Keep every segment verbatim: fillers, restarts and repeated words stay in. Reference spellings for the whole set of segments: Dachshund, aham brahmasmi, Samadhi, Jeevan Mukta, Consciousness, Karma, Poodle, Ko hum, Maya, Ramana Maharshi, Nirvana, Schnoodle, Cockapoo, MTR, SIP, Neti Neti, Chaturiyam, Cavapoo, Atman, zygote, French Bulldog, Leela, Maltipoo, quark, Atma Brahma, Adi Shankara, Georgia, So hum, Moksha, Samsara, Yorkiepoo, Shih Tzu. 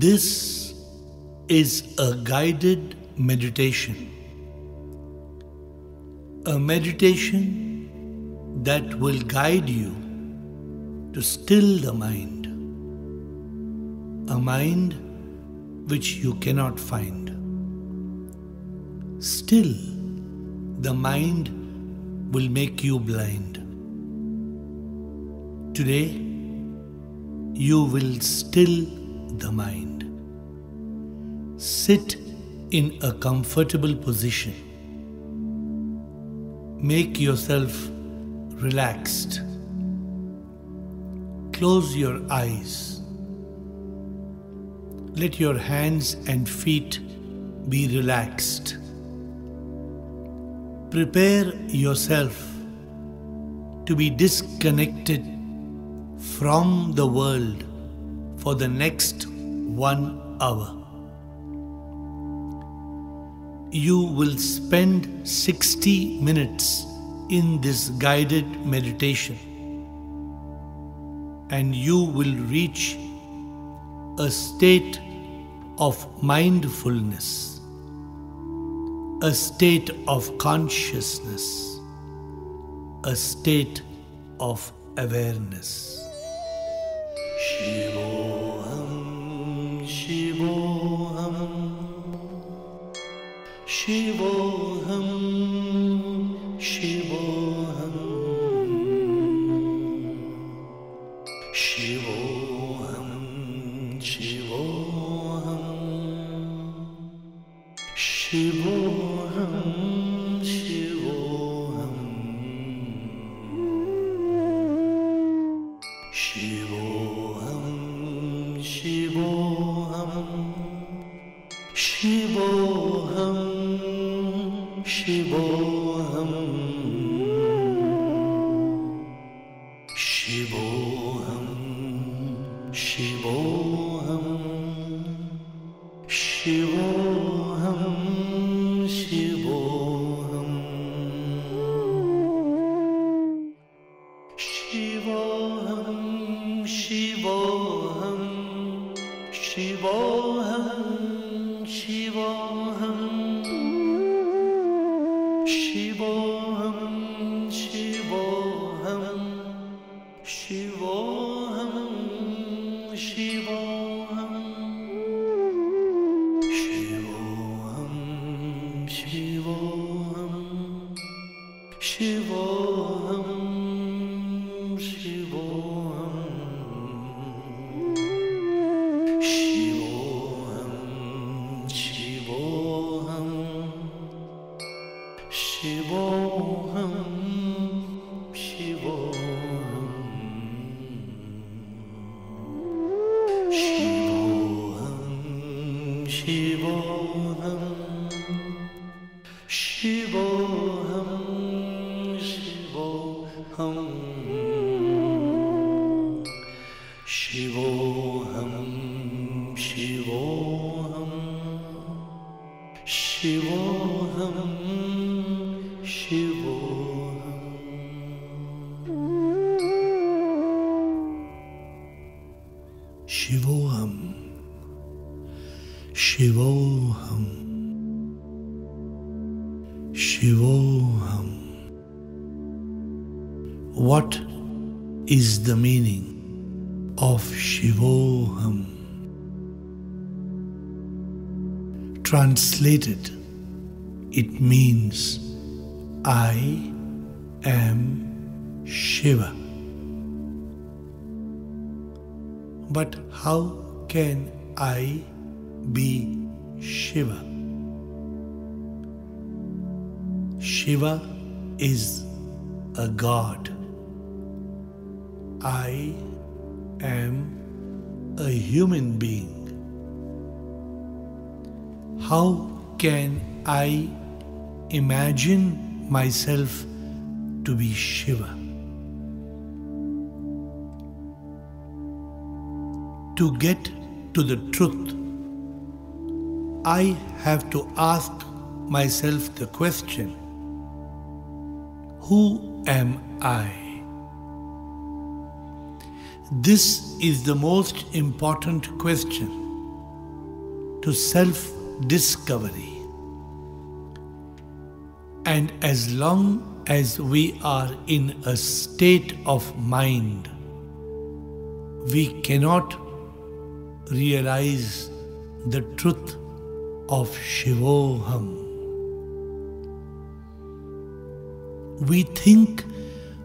This is a guided meditation, a meditation that will guide you to still the mind, a mind which you cannot find. Still, the mind will make you blind. Today, you will still the mind. Sit in a comfortable position. Make yourself relaxed. Close your eyes. Let your hands and feet be relaxed. Prepare yourself to be disconnected from the world for the next one hour. You will spend sixty minutes in this guided meditation, and you will reach a state of mindfulness, a state of consciousness, a state of awareness. Shiva. Shivo hum, Shivo hum, Shivo hum, Shivo hum, Shivo hum, Shivo hum, Shivo hum, Shivo hum, Shivo. Shivo hum, Shivo hum, Shivo hum, Shivo hum, Shivo hum, Shivo hum, Shivo hum, Shivo hum, Shivo hum. Shivo hum, Shivo hum, Shivo hum, Shivo hum, Shivo hum, Shivo hum, Shivo hum, Shivo hum, Shivo hum. Shivo hum, Shivo hum, Shivo hum, Shivo hum, Shivo hum, Shivo hum, Shivo hum, Shivo hum, Shivo hum, Shivo hum, Shivo hum, Shivo hum, Shivo hum. What is the meaning of Shivo hum? Translated, it means I am Shiva. But how can I be Shiva? Shiva is a god. I am a human being. How can I imagine myself to be Shiva? To get to the truth, I have to ask myself the question, who am I? This is the most important question to self-discovery. And as long as we are in a state of mind, we cannot realize the truth of Shivoham. We think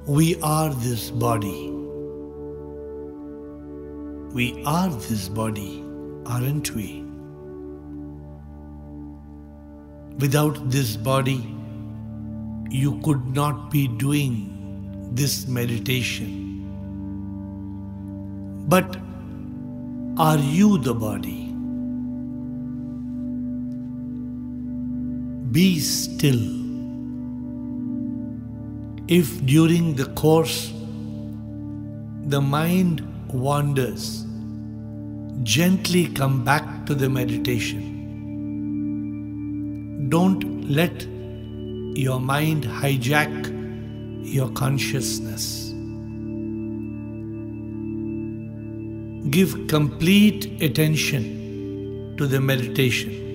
we are this body. We are this body, aren't we? Without this body, you could not be doing this meditation. But are you the body? Be still. If during the course the mind wanders, gently come back to the meditation. Don't let your mind hijack your consciousness. Give complete attention to the meditation.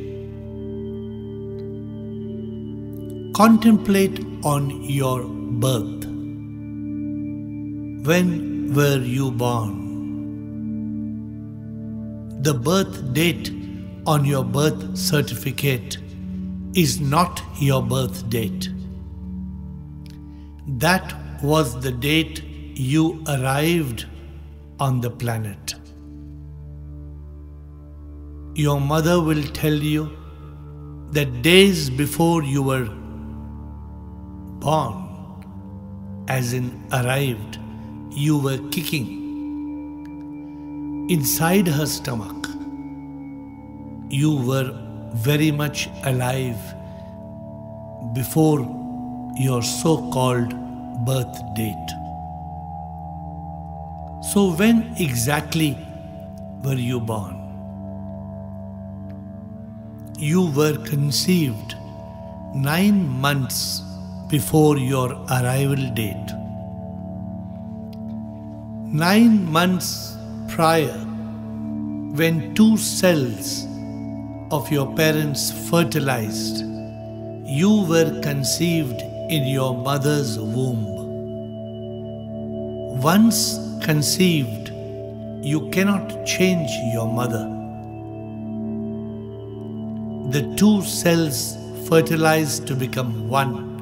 Contemplate on your birth. When were you born? The birth date on your birth certificate is not your birth date. That was the date you arrived on the planet. Your mother will tell you that days before you were born, as in arrived, you were kicking inside her stomach. You were very much alive before your so-called birth date. So when exactly were you born? You were conceived nine months before your arrival date. Nine months prior, when two cells of your parents fertilized, you were conceived in your mother's womb. Once conceived, you cannot change your mother. The two cells fertilized to become one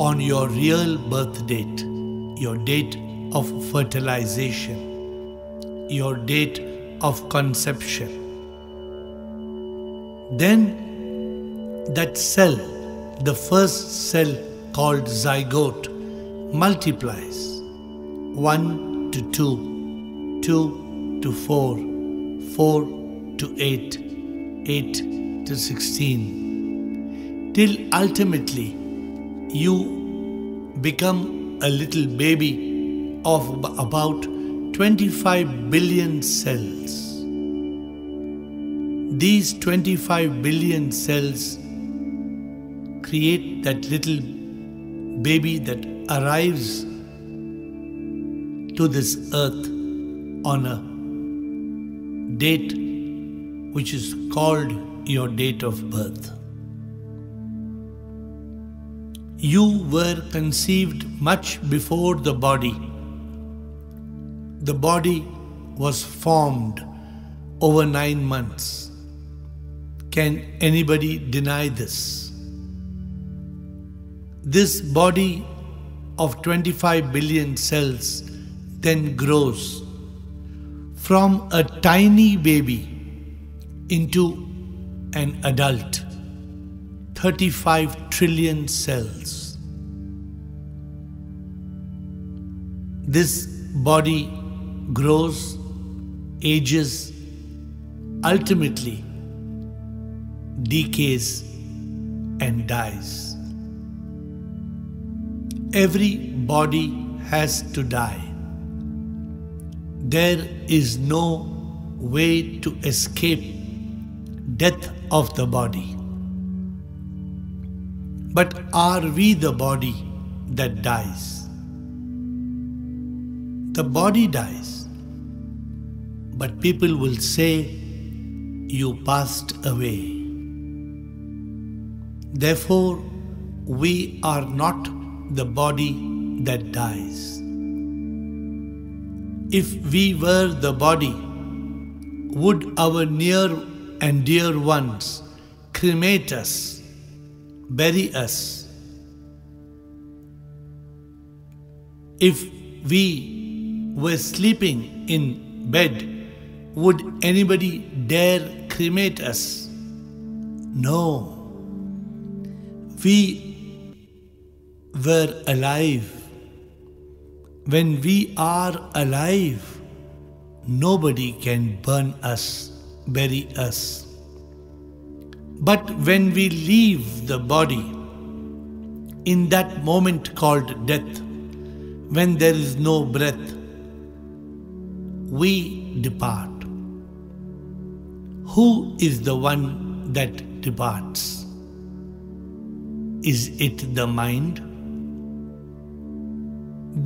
on your real birth date, your date of fertilization, your date of conception. Then that cell, the first cell called zygote, multiplies one to two, two to four, four to eight, eight to sixteen, till ultimately you become a little baby of about twenty-five billion cells. These twenty-five billion cells create that little baby that arrives to this earth on a date which is called your date of birth. You were conceived much before the body. The body was formed over nine months. Can anybody deny this? This body of twenty-five billion cells then grows from a tiny baby into an adult, thirty-five trillion cells. This body grows, ages, ultimately decays and dies. Every body has to die. There is no way to escape death of the body. But are we the body that dies? The body dies, but people will say you passed away. Therefore, we are not the body that dies. If we were the body, would our near and dear ones cremate us, bury us? If we were sleeping in bed, would anybody dare cremate us? No. We were alive. When we are alive, nobody can burn us, bury us. But when we leave the body, in that moment called death, when there is no breath, we depart. Who is the one that departs? Is it the mind?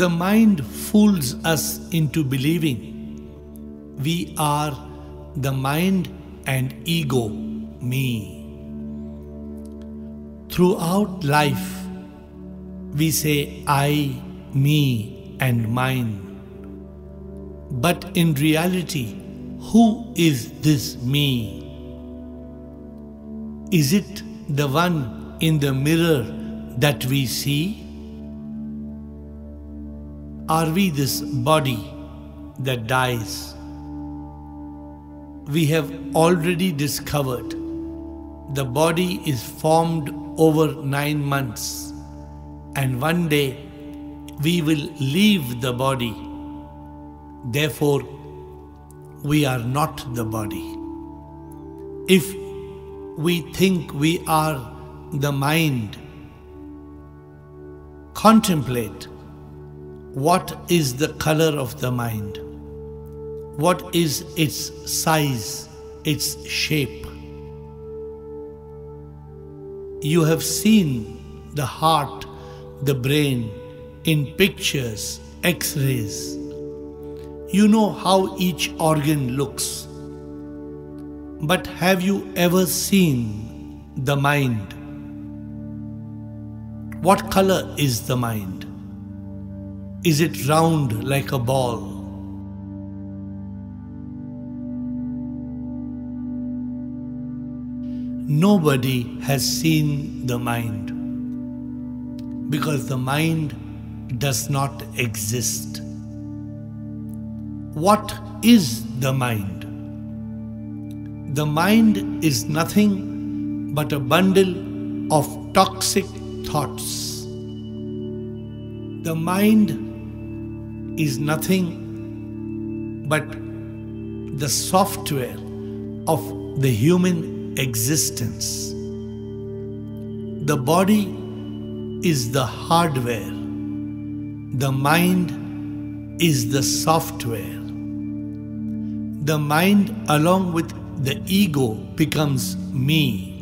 The mind fools us into believing we are the mind and ego, me. Throughout life, we say I, me, and mine. But in reality, who is this me? Is it the one in the mirror that we see? Are we this body that dies? We have already discovered the body is formed over nine months, and one day we will leave the body. Therefore, we are not the body. If we think we are the mind, contemplate what is the color of the mind, what is its size, its shape. You have seen the heart, the brain in pictures, X-rays. You know how each organ looks. But have you ever seen the mind? What color is the mind? Is it round like a ball? Nobody has seen the mind because the mind does not exist. What is the mind? The mind is nothing but a bundle of toxic thoughts. The mind is nothing but the software of the human existence. The body is the hardware. The mind is the software. The mind, along with the ego, becomes me.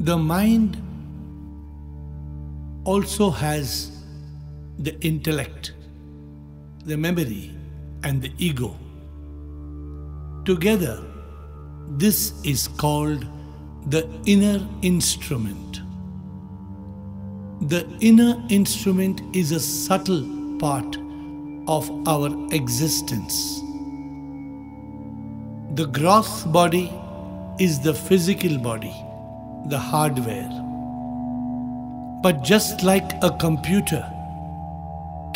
The mind also has the intellect, the memory, and the ego. Together, this is called the inner instrument. The inner instrument is a subtle part of our existence. The gross body is the physical body, the hardware. But just like a computer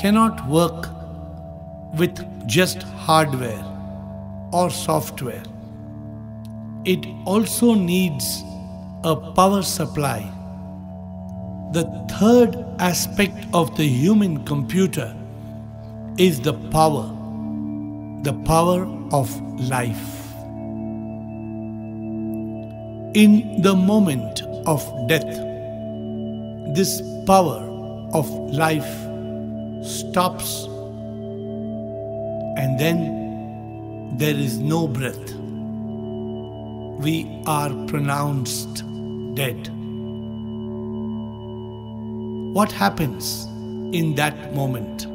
cannot work with just hardware or software, it also needs a power supply. The third aspect of the human computer is the power, the power of life. In the moment of death, this power of life stops, and then there is no breath. We are pronounced dead. What happens in that moment?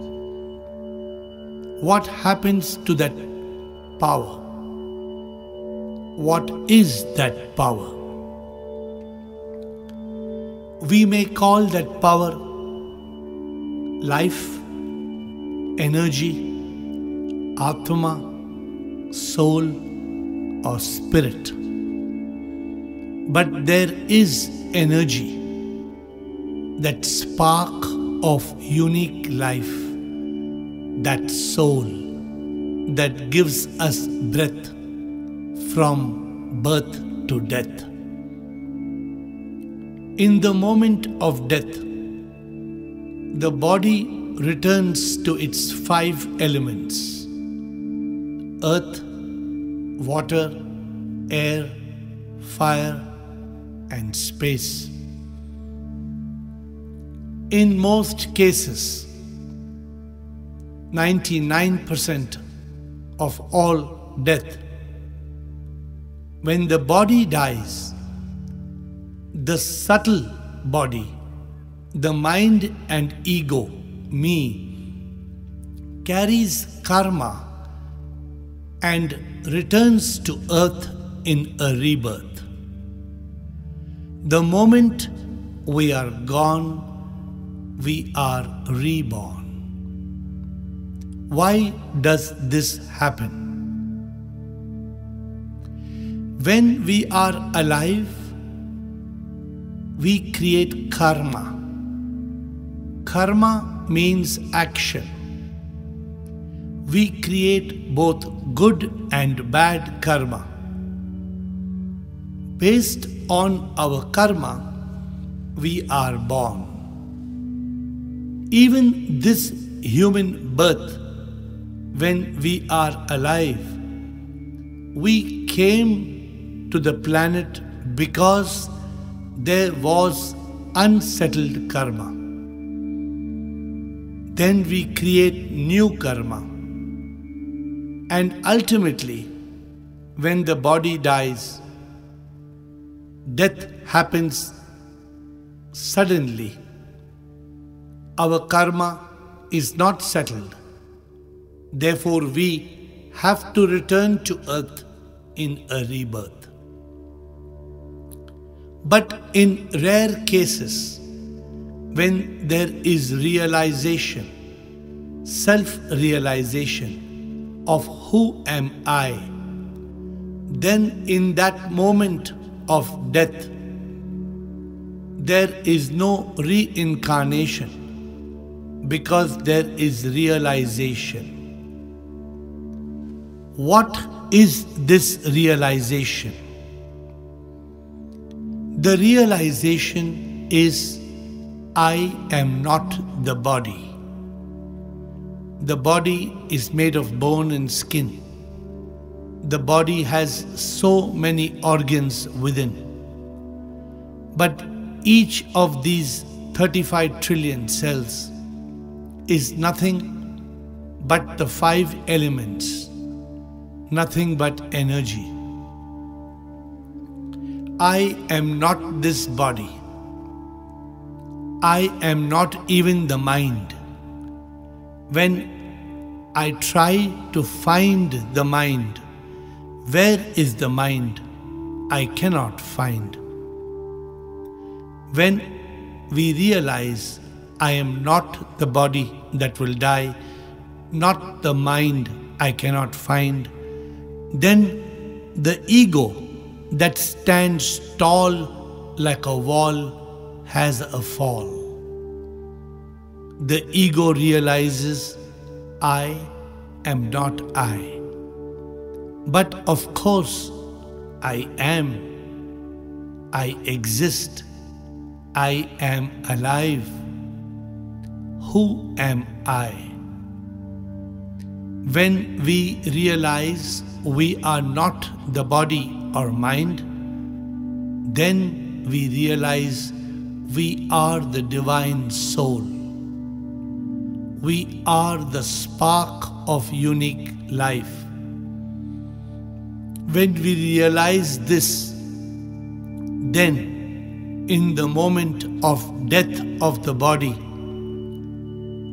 What happens to that power. What is that power? We may call that power life, energy, Atma, soul or spirit. But there is energy, that spark of unique life, that soul that gives us breath from birth to death. In the moment of death, the body returns to its five elements: earth, water, air, fire, and space. In most cases, ninety-nine percent of all death, when the body dies, the subtle body, the mind and ego, me, carries karma and returns to earth in a rebirth. The moment we are gone, we are reborn. Why does this happen? When we are alive, we create karma. Karma means action. We create both good and bad karma. Based on our karma, we are born. Even this human birth, when we are alive, we came to the planet because there was unsettled karma. Then we create new karma. And ultimately, when the body dies, death happens suddenly. Our karma is not settled. Therefore, we have to return to earth in a rebirth. But in rare cases, when there is realization, self-realization of who am I, then in that moment of death, there is no reincarnation. Because there is realization. What is this realization? The realization is I am not the body. The body is made of bone and skin. The body has so many organs within. But each of these thirty-five trillion cells is nothing but the five elements, nothing but energy. I am not this body. I am not even the mind. When I try to find the mind, where is the mind? I cannot find. When we realize I am not the body that will die, not the mind I cannot find, then the ego that stands tall like a wall has a fall. The ego realizes I am not I. But of course, I am. I exist. I am alive. Who am I? When we realize we are not the body or mind, then we realize we are the divine soul. We are the spark of unique life. When we realize this, then in the moment of death of the body,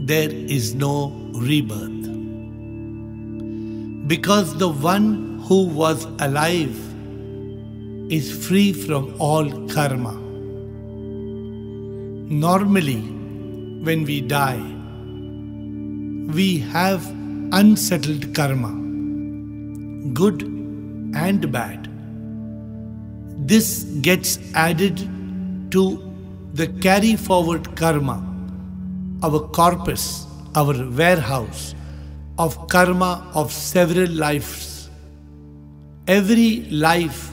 there is no rebirth. because the one who was alive is free from all karma. Normally, when we die, we have unsettled karma, good and bad. This gets added to the carry forward karma, our corpus, our warehouse of karma of several lives. Every life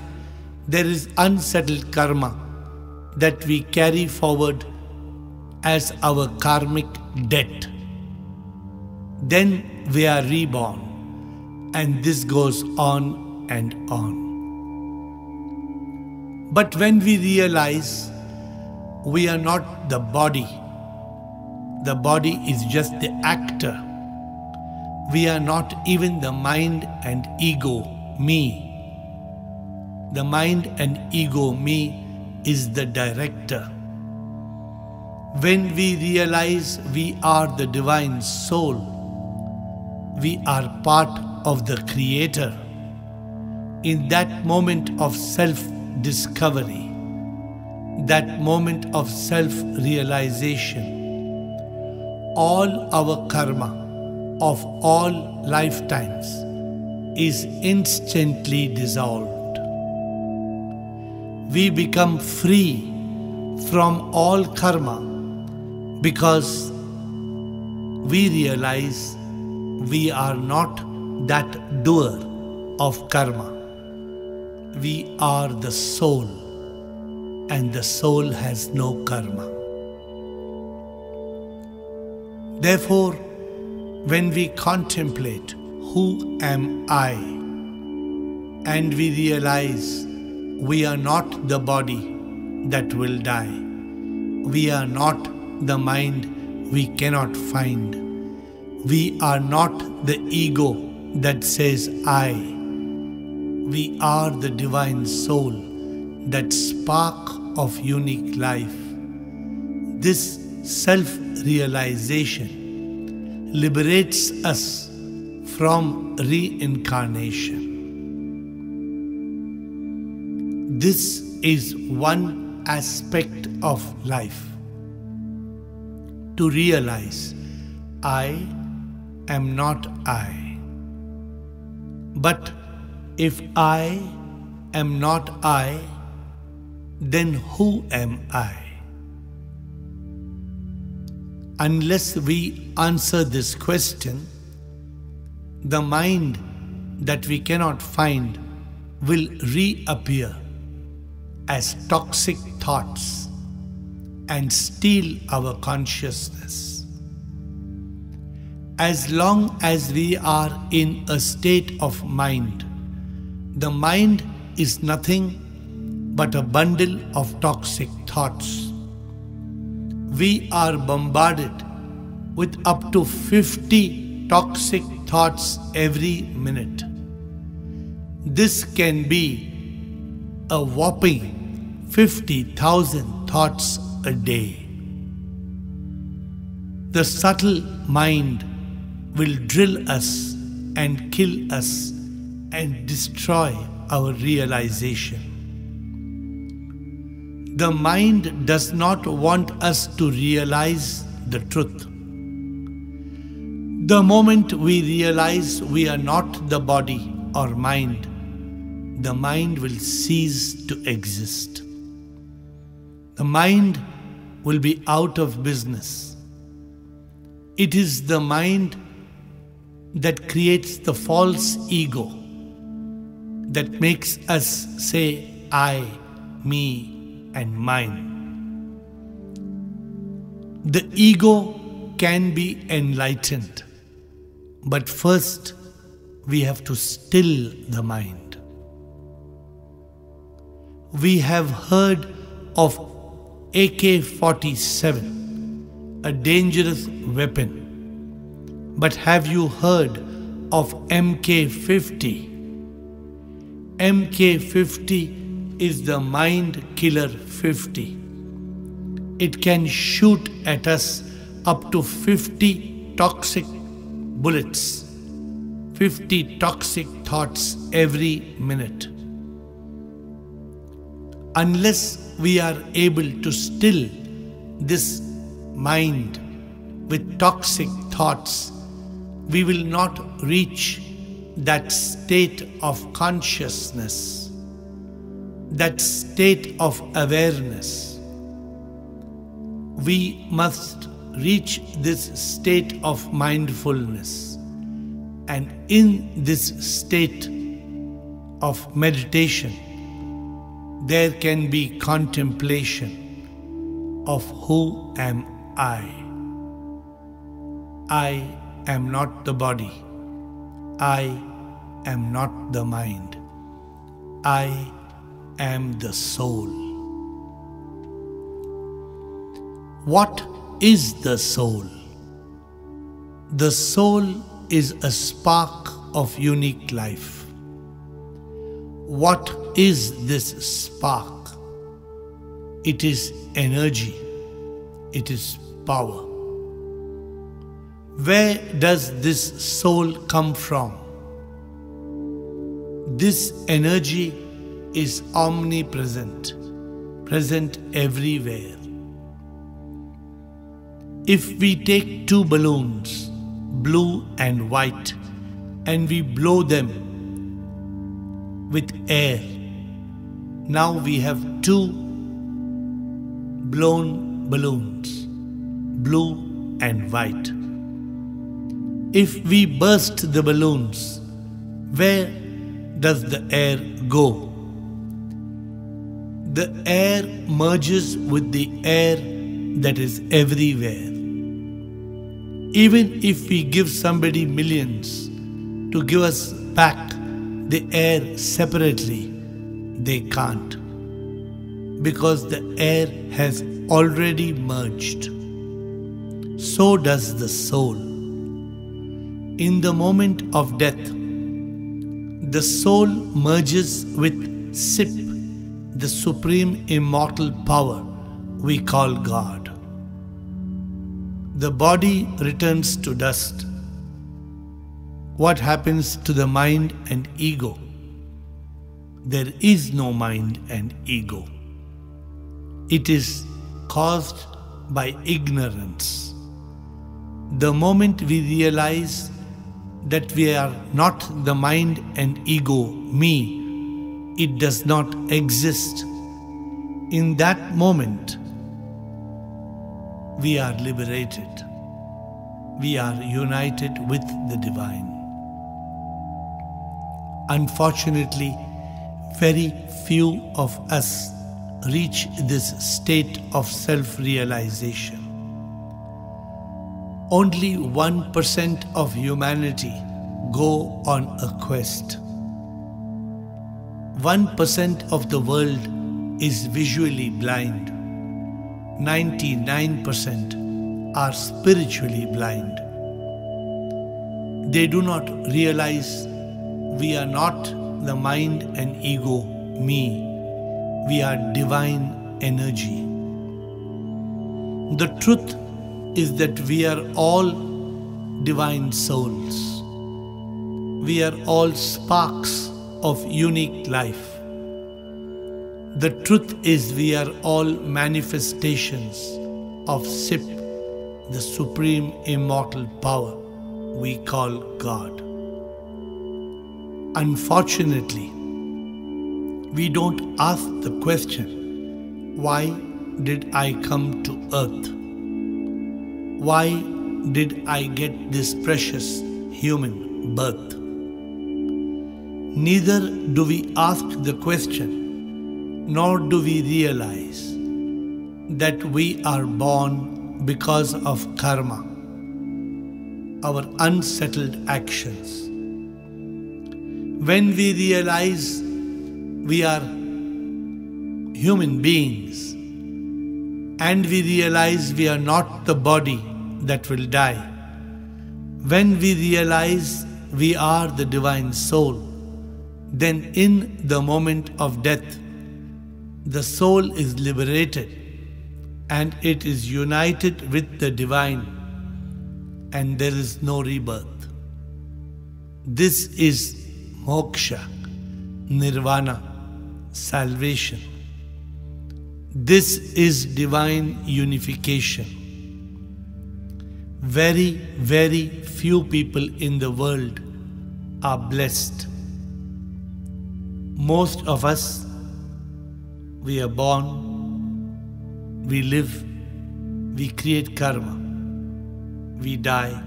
there is unsettled karma that we carry forward as our karmic debt. Then we are reborn, and this goes on and on. But when we realize we are not the body, the body is just the actor. We are not even the mind and ego, me. The mind and ego, me, is the director. When we realize we are the divine soul, we are part of the Creator. In that moment of self-discovery, that moment of self-realization, all our karma of all lifetimes is instantly dissolved. We become free from all karma because we realize we are not that doer of karma. We are the soul, and the soul has no karma. Therefore, when we contemplate who am I, and we realize we are not the body that will die, we are not the mind we cannot find, we are not the ego that says I, we are the divine soul, that spark of unique life. This self-realization liberates us from reincarnation. This is one aspect of life. To realize I am not I. But if I am not I, then who am I? Unless we answer this question, the mind that we cannot find will reappear as toxic thoughts and steal our consciousness. As long as we are in a state of mind, the mind is nothing but a bundle of toxic thoughts. We are bombarded with up to fifty toxic thoughts every minute. This can be a whopping fifty thousand thoughts a day. The subtle mind will drill us and kill us and destroy our realization. The mind does not want us to realize the truth. The moment we realize we are not the body or mind, the mind will cease to exist. The mind will be out of business. It is the mind that creates the false ego, that makes us say I, me, and mine. The ego can be enlightened, but first we have to still the mind. We have heard of A K forty-seven, a dangerous weapon, but have you heard of M K fifty? M K fifty is the mind killer fifty. It can shoot at us up to fifty toxic bullets fifty toxic thoughts every minute. Unless we are able to still this mind with toxic thoughts, we will not reach that state of consciousness, that state of awareness. We must reach this state of mindfulness, and in this state of meditation there can be contemplation of who am I. I am not the body. I am not the mind. I am the soul. What is the soul? The soul is a spark of unique life. What is this spark? It is energy. It is power. Where does this soul come from? This energy is omnipresent, present everywhere. If we take two balloons, blue and white, and we blow them with air, now we have two blown balloons, blue and white. If we burst the balloons, where does the air go? The air merges with the air that is everywhere. Even if we give somebody millions to give us back the air separately, they can't, because the air has already merged. So does the soul. In the moment of death, the soul merges with S I P, the supreme immortal power we call God. The body returns to dust. What happens to the mind and ego? There is no mind and ego. It is caused by ignorance. The moment we realize that we are not the mind and ego, me, it does not exist. In that moment, we are liberated. We are united with the divine. Unfortunately, very few of us reach this state of self-realization. Only one percent of humanity go on a quest. one percent of the world is visually blind. ninety-nine percent are spiritually blind. They do not realize we are not the mind and ego, me. We are divine energy. The truth is that we are all divine souls. We are all sparks of unique life. The truth is we are all manifestations of S I P, the supreme immortal power we call God. Unfortunately, we don't ask the question, why did I come to earth? Why did I get this precious human birth? Neither do we ask the question, nor do we realize that we are born because of karma, our unsettled actions. When we realize we are human beings, and we realize we are not the body that will die, when we realize we are the divine soul, then in the moment of death, the soul is liberated and it is united with the divine, and there is no rebirth. This is Moksha, Nirvana, salvation. This is divine unification. Very, very few people in the world are blessed. Most of us, we are born, we live, we create karma, we die,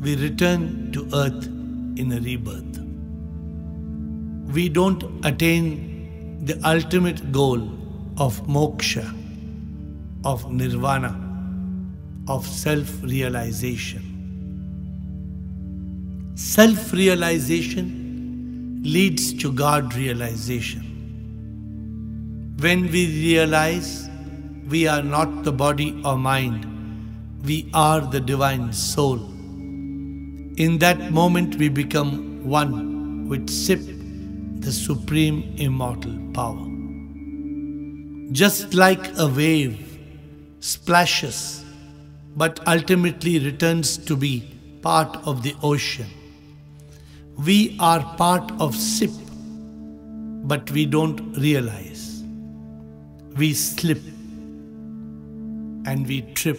we return to earth in a rebirth. We don't attain the ultimate goal of moksha, of nirvana, of self-realization. Self-realization leads to God-realization. When we realize we are not the body or mind, we are the divine soul. In that moment we become one with S I P, the supreme immortal power. Just like a wave splashes but ultimately returns to be part of the ocean, we are part of S I P, but we don't realize. We slip and we trip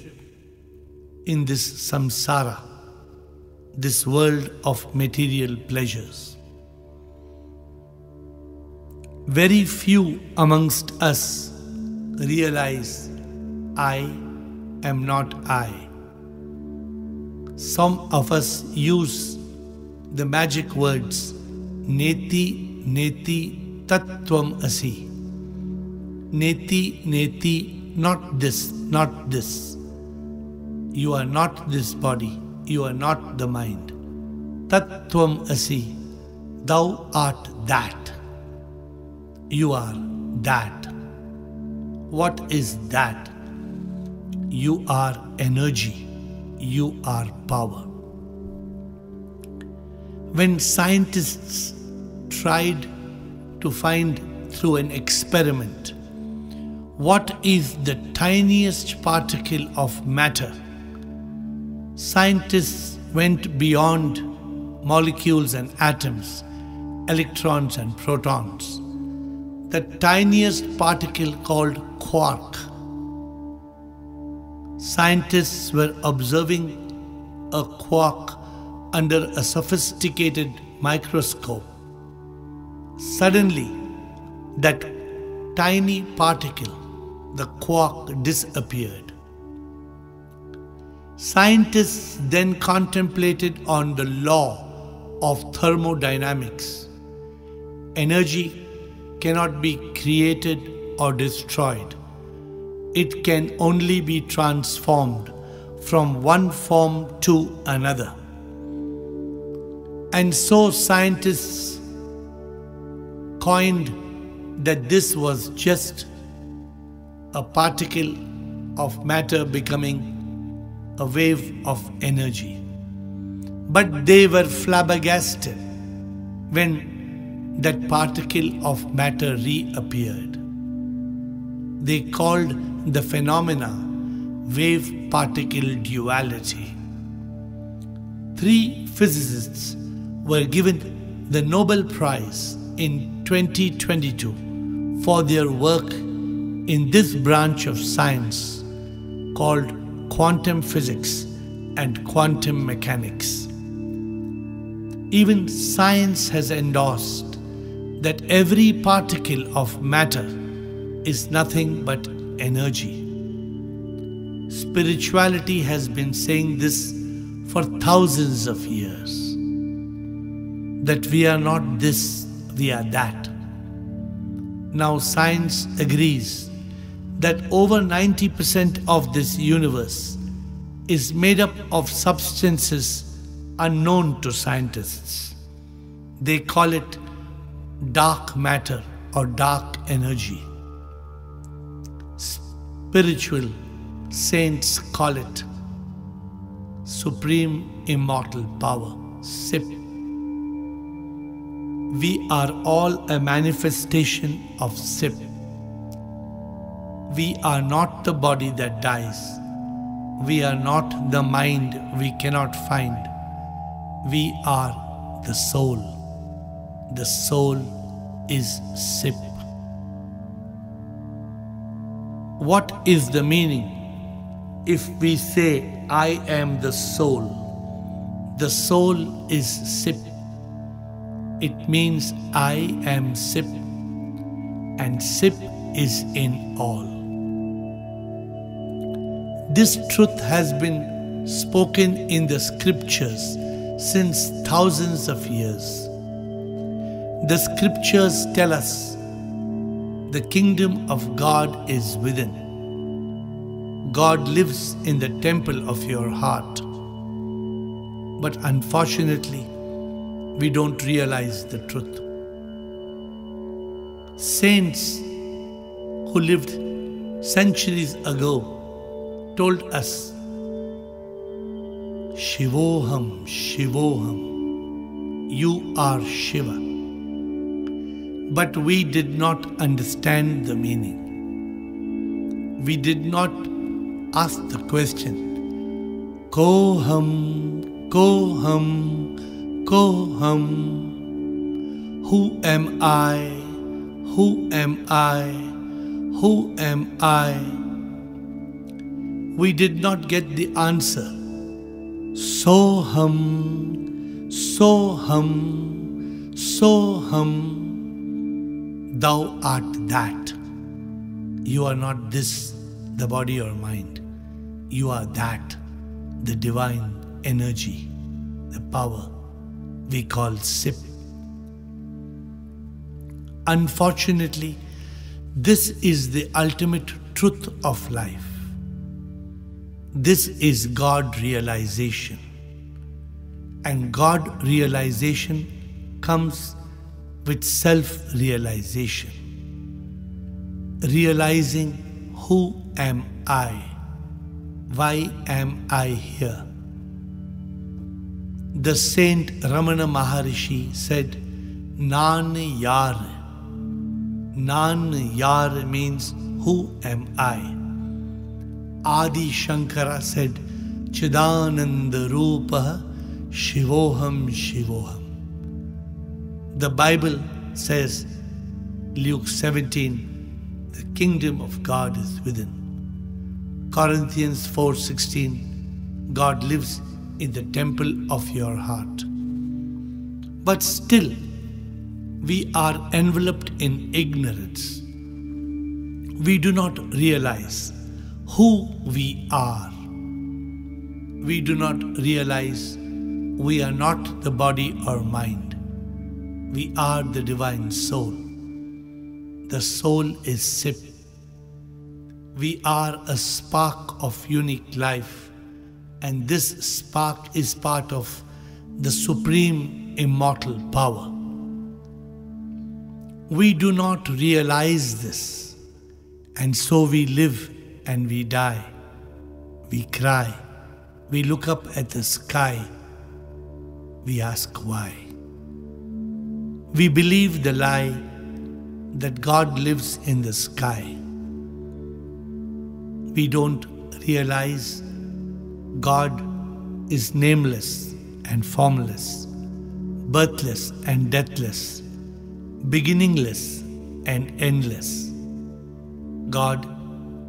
in this samsara, this world of material pleasures. Very few amongst us realize I am not I. Some of us use the magic words Neti Neti Tat Twam Asi. Neti Neti, not this, not this. You are not this body, you are not the mind. Tat Twam Asi, thou art that. You are that. What is that? You are energy. You are power. When scientists tried to find through an experiment what is the tiniest particle of matter, scientists went beyond molecules and atoms, electrons and protons. The tiniest particle called quark. Scientists were observing a quark under a sophisticated microscope. Suddenly, that tiny particle, the quark, disappeared. Scientists then contemplated on the law of thermodynamics. Energy cannot be created or destroyed. It can only be transformed from one form to another. And so scientists coined that this was just a particle of matter becoming a wave of energy. But they were flabbergasted when that particle of matter reappeared. They called the phenomena wave-particle duality. Three physicists were given the Nobel Prize in twenty twenty-two for their work in this branch of science called quantum physics and quantum mechanics. Even science has endorsed that every particle of matter is nothing but energy. Spirituality has been saying this for thousands of years, that we are not this, we are that. Now science agrees that over ninety percent of this universe is made up of substances unknown to scientists. They call it dark matter or dark energy. Spiritual saints call it supreme immortal power, S I P. We are all a manifestation of S I P. We are not the body that dies. We are not the mind we cannot find. We are the soul. The soul is S I P. What is the meaning? If we say, I am the soul, the soul is S I P. It means I am S I P, and S I P is in all. This truth has been spoken in the scriptures since thousands of years. The scriptures tell us the kingdom of God is within. God lives in the temple of your heart. But unfortunately, we don't realize the truth. Saints who lived centuries ago told us, Shivoham, Shivoham, you are Shiva. But we did not understand the meaning. We did not ask the question, Ko hum, Ko hum, Ko hum. Who am I? Who am I? Who am I? We did not get the answer. So hum, so hum, so hum. Thou art that. You are not this, the body or mind. You are that, the divine energy, the power we call S I P. Unfortunately, this is the ultimate truth of life. This is God realization. And God realization comes with self-realization. Realizing, who am I? Why am I here? The saint Ramana Maharshi said, Naan yar. Naan yar means, who am I? Adi Shankara said, Chidananda Rupa, Shivoham, Shivoham. The Bible says, Luke seventeen, the kingdom of God is within. Corinthians four sixteen, God lives in the temple of your heart. But still, we are enveloped in ignorance. We do not realize who we are. We do not realize we are not the body or mind. We are the divine soul. The soul is S I P. We are a spark of unique life, and this spark is part of the supreme immortal power. We do not realize this, and so we live and we die. We cry. We look up at the sky. We ask why. We believe the lie that God lives in the sky. We don't realize God is nameless and formless, birthless and deathless, beginningless and endless. God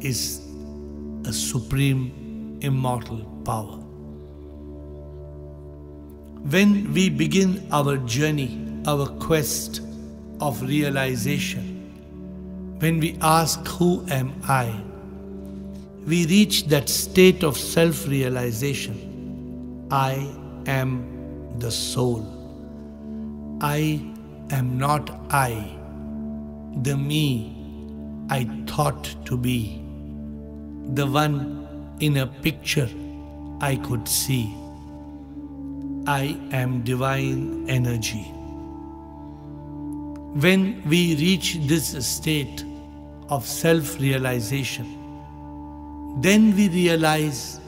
is a supreme immortal power. When we begin our journey, our quest of realization, when we ask, who am I? We reach that state of self-realization. I am the soul. I am not I, the me I thought to be, the one in a picture I could see. I am divine energy. When we reach this state of self-realization, then we realize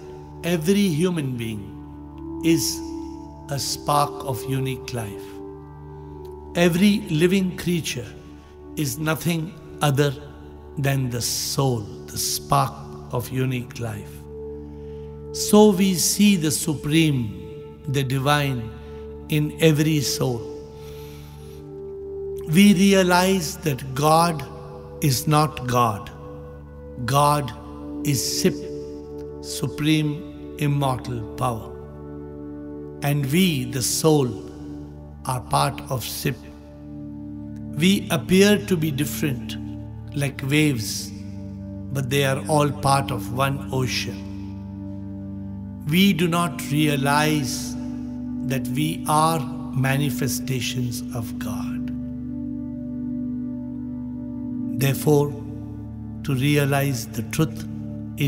every human being is a spark of unique life. Every living creature is nothing other than the soul, the spark of unique life. So we see the supreme, the divine, in every soul. We realize that God is not God. God is S I P, Supreme Immortal Power. And we, the soul, are part of S I P. We appear to be different, like waves, but they are all part of one ocean. We do not realize that we are manifestations of God. Therefore, to realize the truth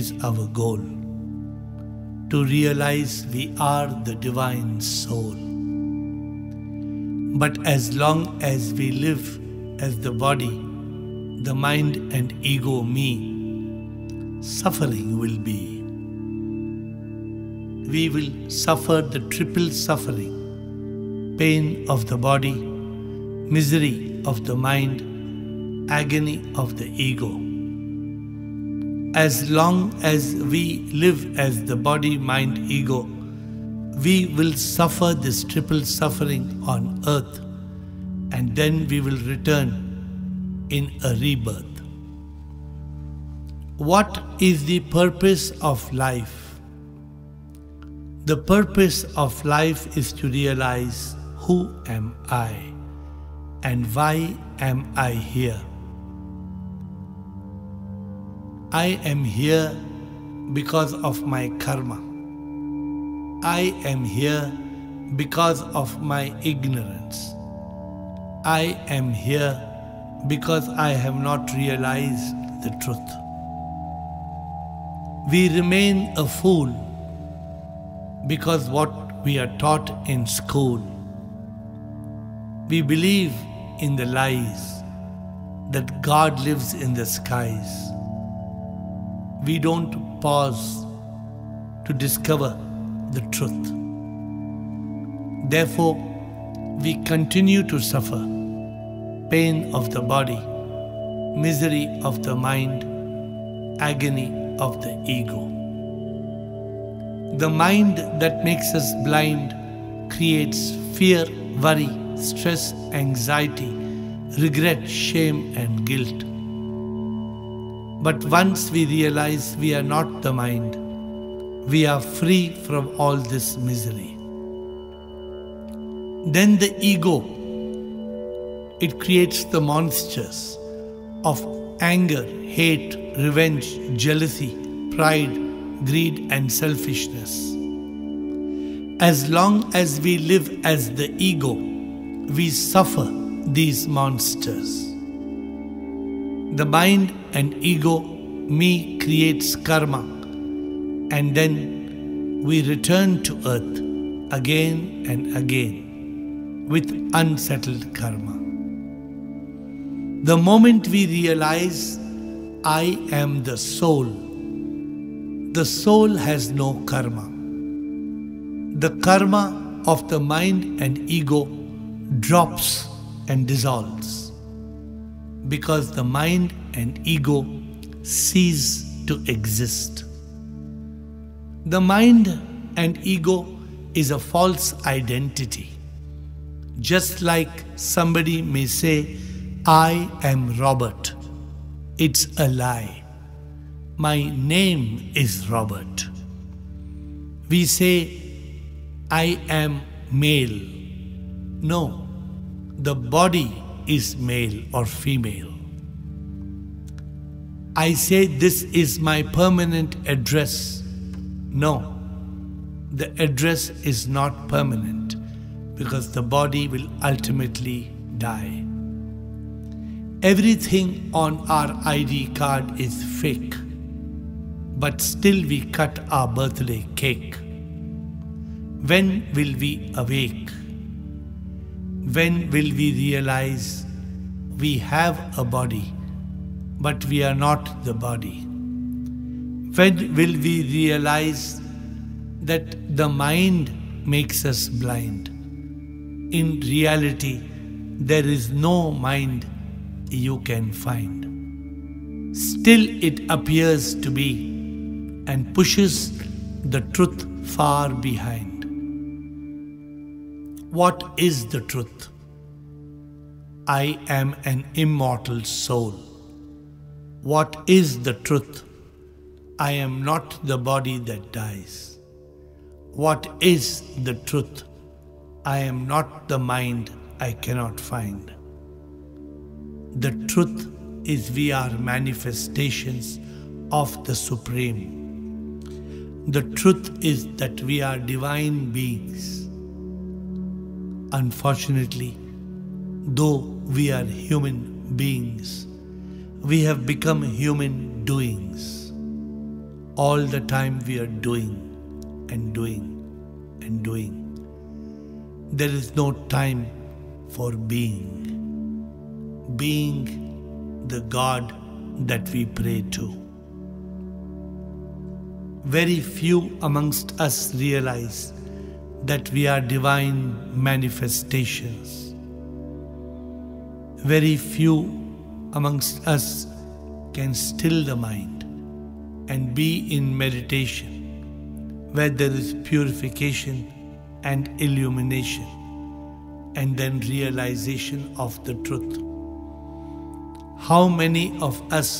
is our goal. To realize we are the divine soul. But as long as we live as the body, the mind and ego me, suffering will be. We will suffer the triple suffering, pain of the body, misery of the mind, agony of the ego. As long as we live as the body, mind, ego, we will suffer this triple suffering on earth, and then we will return in a rebirth. What is the purpose of life? The purpose of life is to realize, who am I and why am I here? I am here because of my karma. I am here because of my ignorance. I am here because I have not realized the truth. We remain a fool because what we are taught in school. We believe in the lies that God lives in the skies. We don't pause to discover the truth. Therefore, we continue to suffer. Pain of the body, misery of the mind, agony of the ego. The mind that makes us blind creates fear, worry, stress, anxiety, regret, shame and guilt. But once we realize we are not the mind, we are free from all this misery. Then the ego, it creates the monsters of anger, hate, revenge, jealousy, pride, greed and selfishness. As long as we live as the ego, we suffer these monsters. The mind and ego, me, creates karma, and then we return to earth again and again with unsettled karma. The moment we realize I am the soul, the soul has no karma. The karma of the mind and ego drops and dissolves because the mind and ego cease to exist. The mind and ego is a false identity. Just like somebody may say, I am Robert. It's a lie. My name is Robert. We say, I am male. No, the body is male or female. I say, this is my permanent address. No, the address is not permanent because the body will ultimately die. Everything on our I D card is fake, but still we cut our birthday cake. When will we awake? When will we realize we have a body, but we are not the body? When will we realize that the mind makes us blind? In reality, there is no mind you can find. Still it appears to be and pushes the truth far behind. what is the truth? I am an immortal soul. What is the truth? I am not the body that dies. What is the truth? I am not the mind I cannot find. The truth is we are manifestations of the Supreme. The truth is that we are divine beings. Unfortunately, though we are human beings, we have become human doings. All the time we are doing and doing and doing. There is no time for being. Being the God that we pray to. Very few amongst us realize that we are divine manifestations. Very few amongst us can still the mind and be in meditation where there is purification and illumination and then realization of the truth. How many of us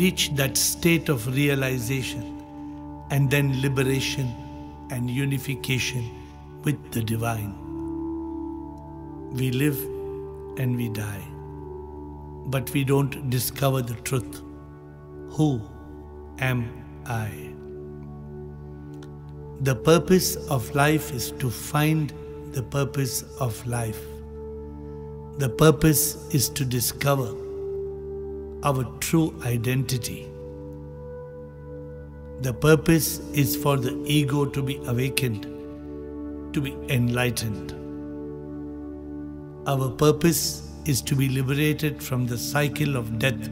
reach that state of realization and then liberation and unification with the divine? We live and we die, but we don't discover the truth. Who am I? The purpose of life is to find the purpose of life. The purpose is to discover our true identity. The purpose is for the ego to be awakened, to be enlightened. Our purpose is to be liberated from the cycle of death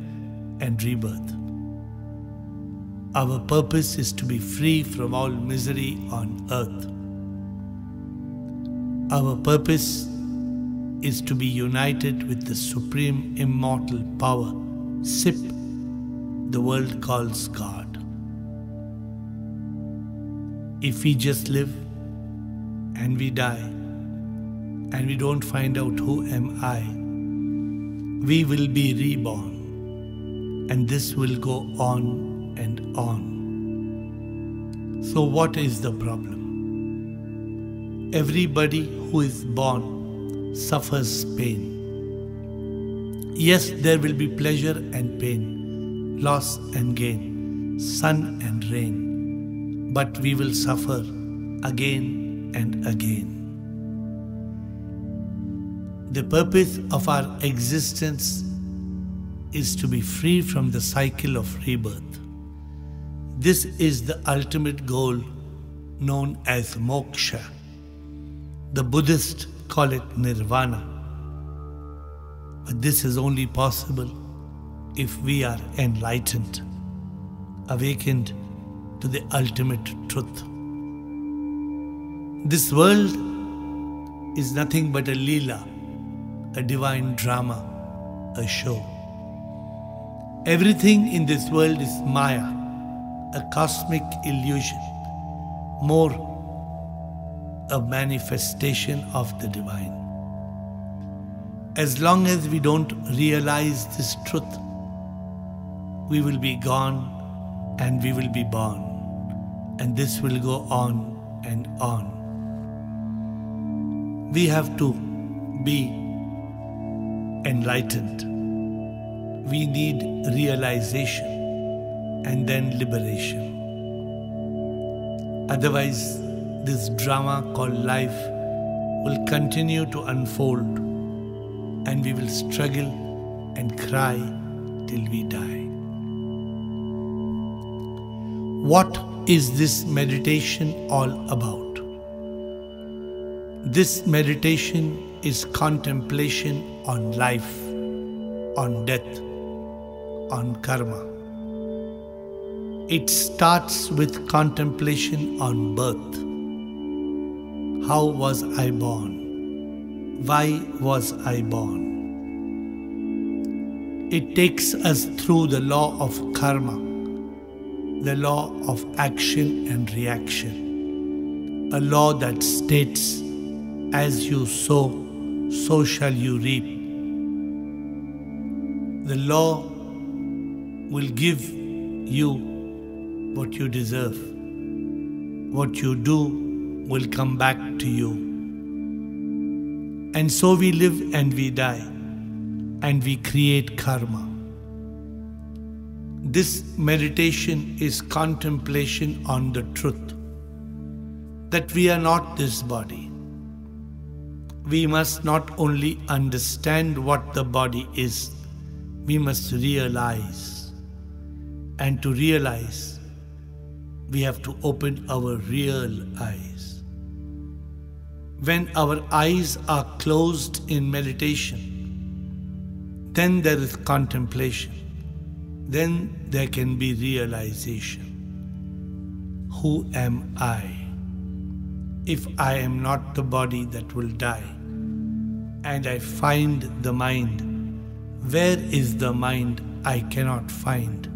and rebirth. Our purpose is to be free from all misery on earth. Our purpose is to be united with the Supreme Immortal Power, S I P, the world calls God. If we just live and we die, and we don't find out who am I, we will be reborn, and this will go on and on. So what is the problem? Everybody who is born suffers pain. Yes, there will be pleasure and pain, loss and gain, sun and rain, but we will suffer again and again. The purpose of our existence is to be free from the cycle of rebirth. This is the ultimate goal known as Moksha. The Buddhists call it Nirvana. But this is only possible if we are enlightened, awakened to the ultimate truth. This world is nothing but a Leela, a divine drama, a show. Everything in this world is Maya, a cosmic illusion, more a manifestation of the divine. As long as we don't realize this truth, we will be gone and we will be born, and this will go on and on. We have to be enlightened. We need realization and then liberation. Otherwise, this drama called life will continue to unfold and we will struggle and cry till we die. What is this meditation all about? This meditation is contemplation on life, on death, on karma. It starts with contemplation on birth. How was I born? Why was I born? It takes us through the law of karma, the law of action and reaction, a law that states As you sow, so shall you reap. The law will give you what you deserve. What you do will come back to you. And so we live and we die, and we create karma. This meditation is contemplation on the truth that we are not this body. We must not only understand what the body is, we must realize. And to realize, we have to open our real eyes. When our eyes are closed in meditation, then there is contemplation. Then there can be realization. Who am I? If I am not the body that will die, and I find the mind, where is the mind I cannot find?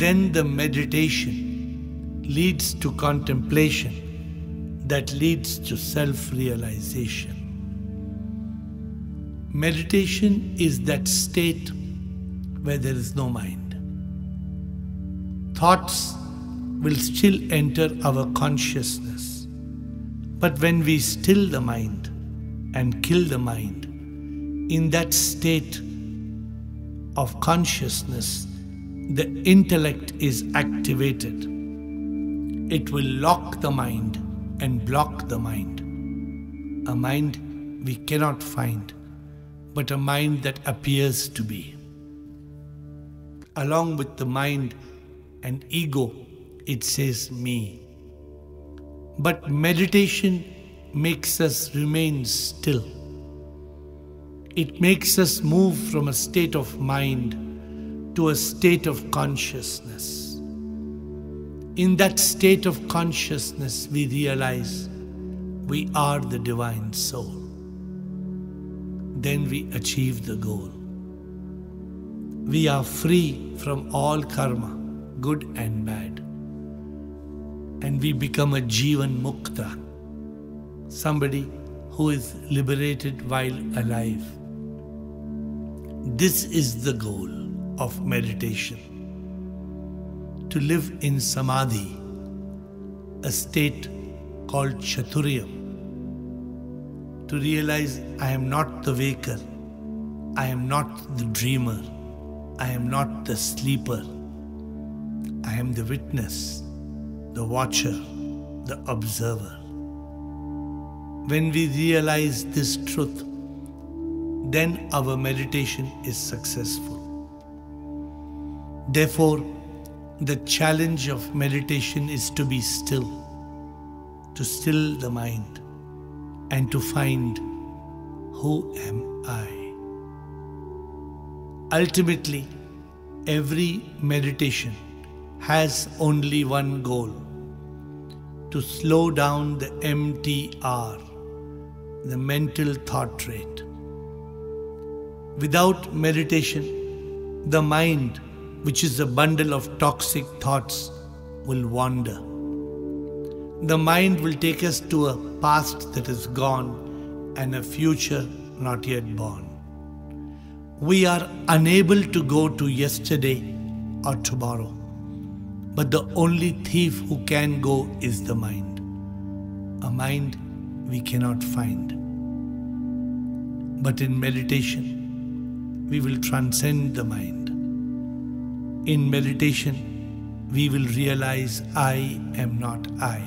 Then the meditation leads to contemplation that leads to self-realization. Meditation is that state where there is no mind. Thoughts will still enter our consciousness. But when we still the mind and kill the mind, in that state of consciousness, the intellect is activated. It will lock the mind and block the mind. A mind we cannot find, but a mind that appears to be. Along with the mind and ego, it says me. But meditation makes us remain still. It makes us move from a state of mind to a state of consciousness. In that state of consciousness, we realize we are the divine soul. Then we achieve the goal. We are free from all karma, good and bad. And we become a Jeevan Mukta, somebody who is liberated while alive. This is the goal of meditation, to live in Samadhi, a state called Chaturiyam, to realize I am not the waker, I am not the dreamer, I am not the sleeper, I am the witness, the watcher, the observer. When we realize this truth, then our meditation is successful. Therefore, the challenge of meditation is to be still, to still the mind, and to find who am I. Ultimately, every meditation has only one goal: to slow down the M T R, the mental thought rate. Without meditation, the mind, which is a bundle of toxic thoughts, will wander. The mind will take us to a past that is gone and a future not yet born. We are unable to go to yesterday or tomorrow, but the only thief who can go is the mind, a mind we cannot find. But in meditation, we will transcend the mind. In meditation, we will realize I am not I.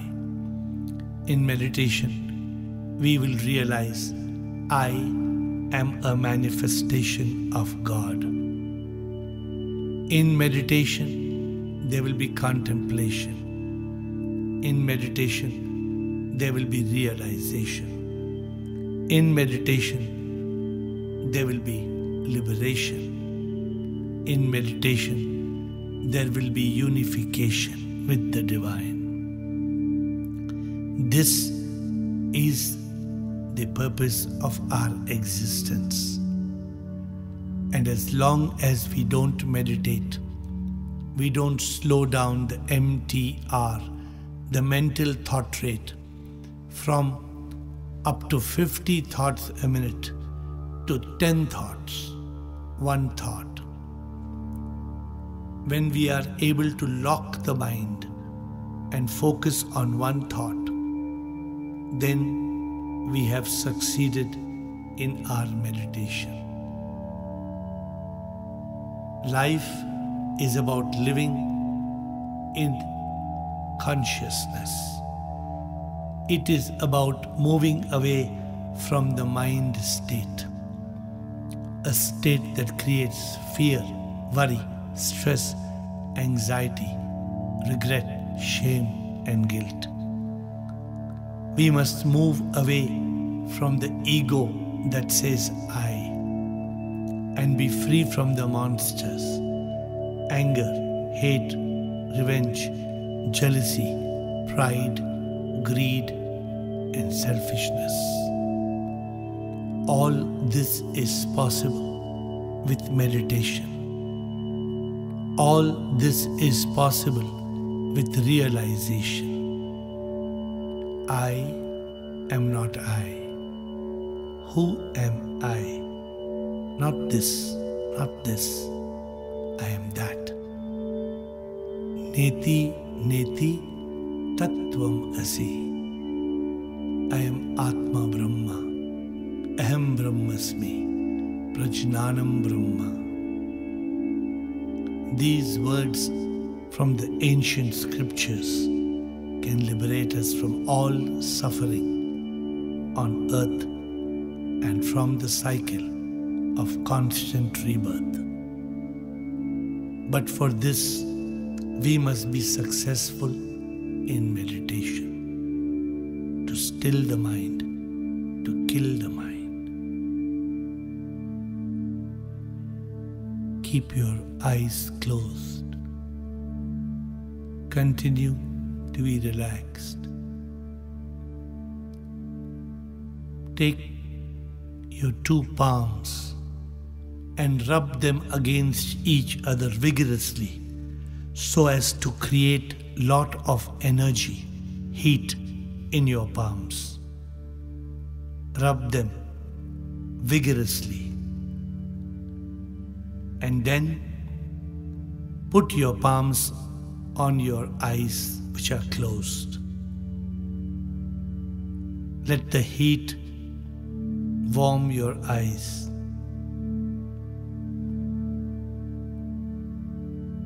In meditation, we will realize I am a manifestation of God. In meditation, there will be contemplation. In meditation, there will be realization. In meditation, there will be liberation. In meditation, there will be unification with the divine. This is the purpose of our existence. And as long as we don't meditate, we don't slow down the M T R, the mental thought rate, from up to fifty thoughts a minute to ten thoughts, one thought. When we are able to lock the mind and focus on one thought, then we have succeeded in our meditation. Life is about living in consciousness. It is about moving away from the mind state, a state that creates fear, worry, stress, anxiety, regret, shame, and guilt. We must move away from the ego that says I, and be free from the monsters, anger, hate, revenge, jealousy, pride, greed, and selfishness. All this is possible with meditation. All this is possible with realization. I am not I. Who am I? Not this, not this. I am that. Neti Neti, Tat Twam Asi. I am Atma Brahma, aham brahmasmi, Prajninam Brahma. These words from the ancient scriptures can liberate us from all suffering on earth and from the cycle of constant rebirth. But for this, we must be successful in meditation, to still the mind, to kill the mind. Keep your eyes closed. Continue to be relaxed. Take your two palms and rub them against each other vigorously so as to create a lot of energy, heat in your palms. Rub them vigorously and then put your palms on your eyes which are closed. Let the heat warm your eyes.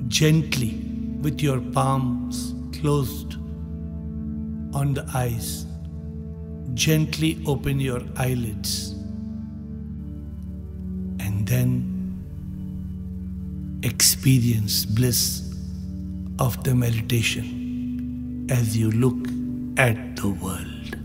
Gently with your palms closed on the eyes, gently open your eyelids and then experience bliss of the meditation as you look at the world.